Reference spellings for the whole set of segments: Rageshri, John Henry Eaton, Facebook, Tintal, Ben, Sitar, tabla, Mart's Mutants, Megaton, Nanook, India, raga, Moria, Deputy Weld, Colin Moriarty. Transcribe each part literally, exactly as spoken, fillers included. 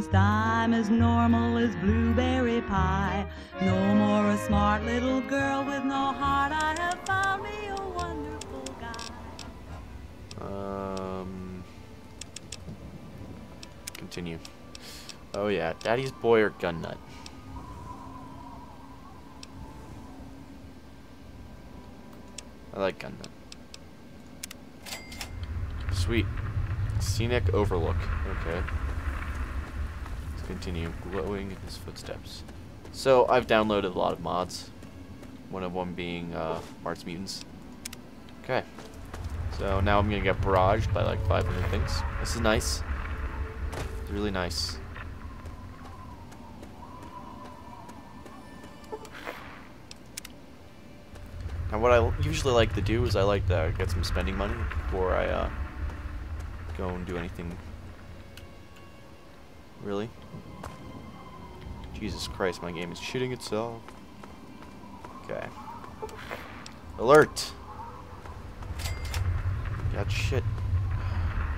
Christmas time, as normal as blueberry pie. No more a smart little girl with no heart. I have found me a wonderful guy. Um. Continue. Oh yeah, Daddy's boy or gun nut. I like gun nut. Sweet. Scenic overlook. Okay. Let's continue glowing in his footsteps. So I've downloaded a lot of mods. One of them being uh, Mart's Mutants. Okay. So now I'm gonna get barraged by like five hundred things. This is nice. It's really nice. Now what I usually like to do is I like to get some spending money before I uh, go and do anything. Really? Jesus Christ, my game is shitting itself. Okay. Alert! Got shit.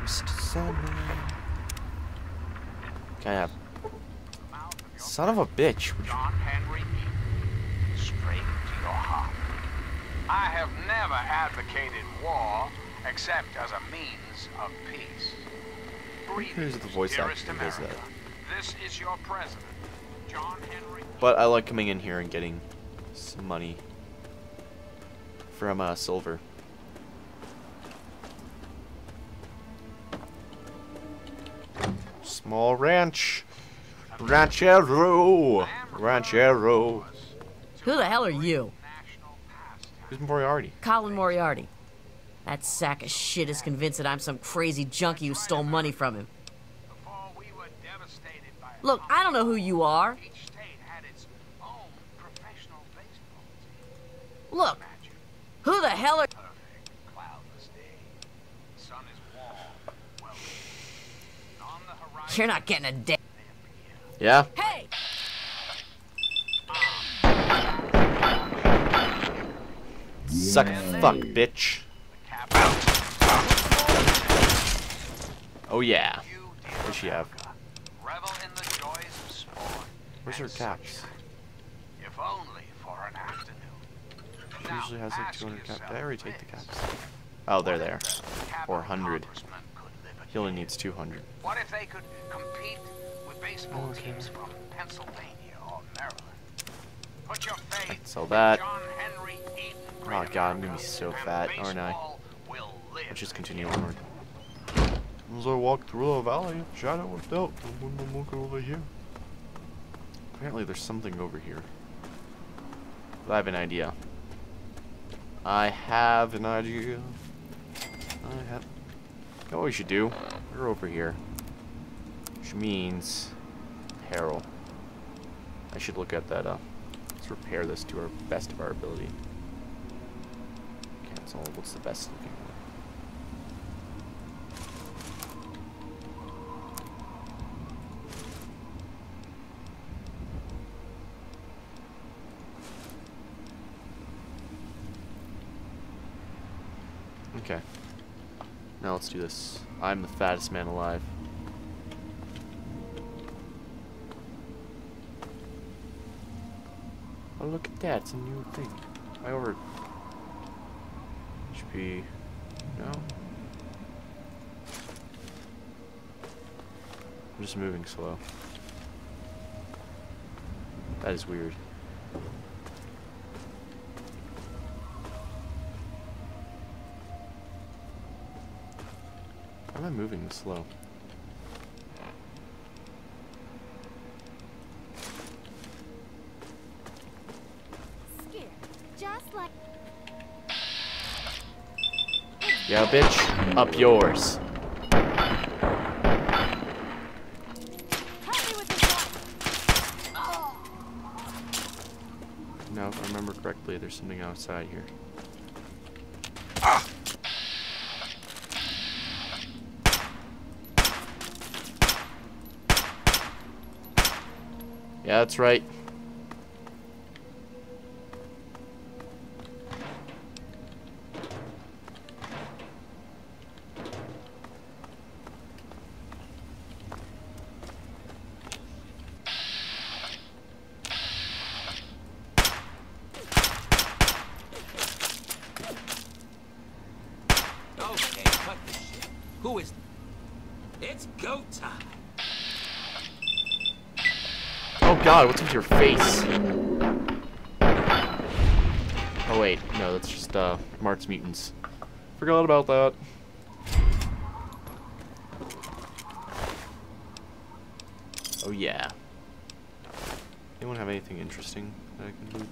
Mister Sandman. Can I have... Son of a bitch. John Henry Eaton. Straight to your heart. I have never advocated war except as a means of peace. Who's the voice actor who does that? This is your president, John Henry. But I like coming in here and getting some money from uh, silver. Small ranch, ranchero, ranchero. Who the hell are you? Who's Moriarty? Colin Moriarty. That sack of shit is convinced that I'm some crazy junkie who stole money from him. Look, I don't know who you are. Look, who the hell are... You're not getting a day. Yeah? Hey! Suck a fuck, bitch. Oh yeah. What does she have? Where's her caps? If only for an afternoon. She usually has like two hundred caps. Did I already take the caps? Oh, they're there. four hundred. He only needs two hundred. What if they could compete with baseball teams from Pennsylvania or Maryland? Put your faith in John Henry Eaton. Oh god, I'm gonna be so fat, aren't I? Let's just continue onward. As I walk through the valley, shadow was dealt. I'm looking over here. Apparently there's something over here. But I have an idea. I have an idea. I have... You know what we should do? We're over here. Which means... peril. I should look at that. Uh, let's repair this to our best of our ability. Cancel. What's the best looking one? Okay. Now let's do this. I'm the fattest man alive. Oh, look at that. It's a new thing. I over... H P... No? I'm just moving slow. That is weird. Why am I moving this slow? Scared, just like... Yeah, bitch, up yours. Now, if I remember correctly, there's something outside here. Yeah, that's right. Who is it? It's go time. Oh God, what's with your face? Oh wait, no, that's just uh, Mart's Mutants. Forgot about that. Oh yeah. Anyone have anything interesting that I can do?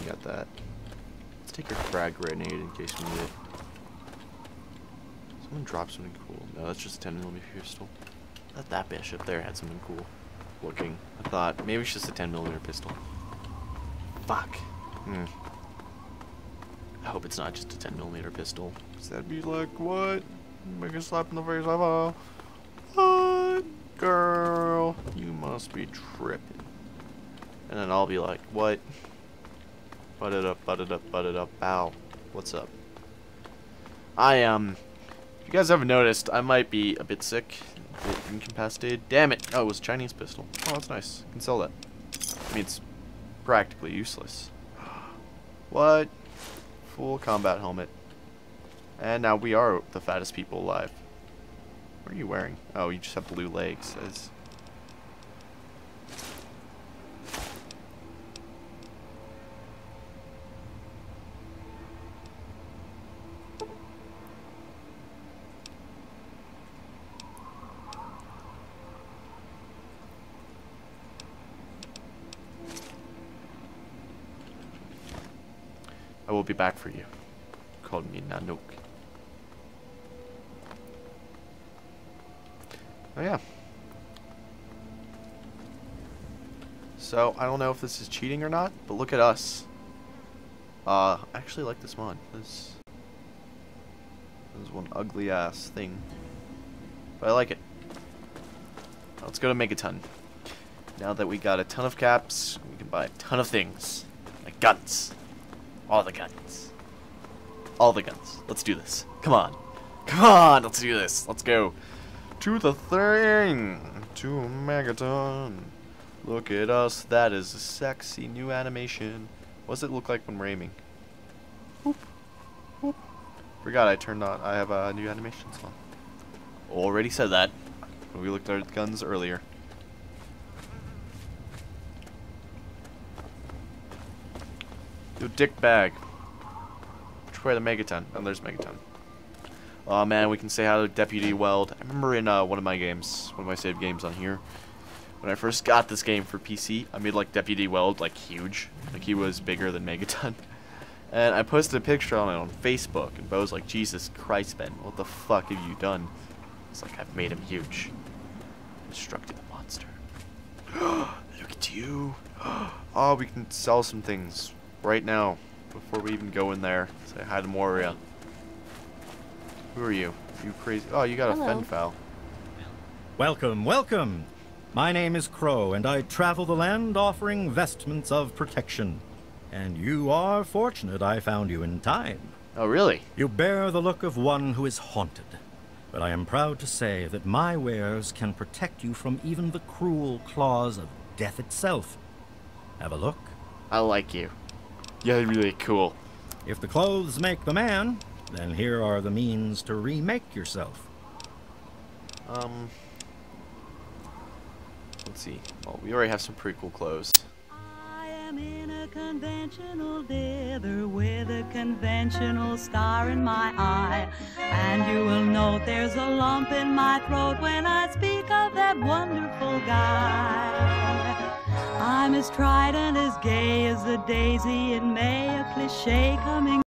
We got that. Let's take your frag grenade in case we need it. Someone dropped something cool. No, that's just a ten millimeter pistol. I thought that bitch up there had something cool looking. I thought maybe it's just a ten millimeter pistol. Fuck. Hmm. I hope it's not just a ten millimeter pistol. Cause that'd be like, what? Biggest slap in the face ever. What? Girl, you must be tripping. And then I'll be like, what? Butt it up, butt it up, butt it up. Ow. What's up? I, um, if you guys haven't noticed, I might be a bit sick. A bit incapacitated. Damn it. Oh, it was a Chinese pistol. Oh, that's nice. I can sell that. I mean, it's practically useless. What? Full combat helmet. And now we are the fattest people alive. What are you wearing? Oh, you just have blue legs. That's... I will be back for you. Call me Nanook. Oh yeah. So I don't know if this is cheating or not, but look at us. Uh, I actually like this mod. This, this is one ugly ass thing, but I like it. Now let's go to Megaton. Now that we got a ton of caps, we can buy a ton of things, like guns, all the guns, all the guns. Let's do this. Come on, come on. Let's do this. Let's go. To the thing! To Megaton! Look at us, that is a sexy new animation. What does it look like when we're aiming? Whoop. Whoop. Forgot I turned on, I have a new animation song. Already said that when we looked at guns earlier. Yo, dick bag. Which way to Megaton? Oh, there's Megaton. Oh man, we can say hi to Deputy Weld. I remember in uh, one of my games, one of my save games on here, when I first got this game for P C, I made like Deputy Weld like huge, like he was bigger than Megaton, and I posted a picture on it on Facebook, and Bo's like, Jesus Christ, Ben, what the fuck have you done? It's like, I've made him huge. Destructed the monster. Look at you. Oh, we can sell some things right now before we even go in there. Say hi to Moria. Who are you? You crazy? Oh, you got Hello. a fen foul. Welcome, welcome. My name is Crow, and I travel the land offering vestments of protection. And you are fortunate I found you in time. Oh, really? You bear the look of one who is haunted. But I am proud to say that my wares can protect you from even the cruel claws of death itself. Have a look. I like you. You're really cool. If the clothes make the man, then here are the means to remake yourself. Um, let's see. Well, we already have some pretty cool clothes. I am in a conventional dither with a conventional star in my eye. And you will note there's a lump in my throat when I speak of that wonderful guy. I'm as tried and as gay as a daisy in May, a cliche coming.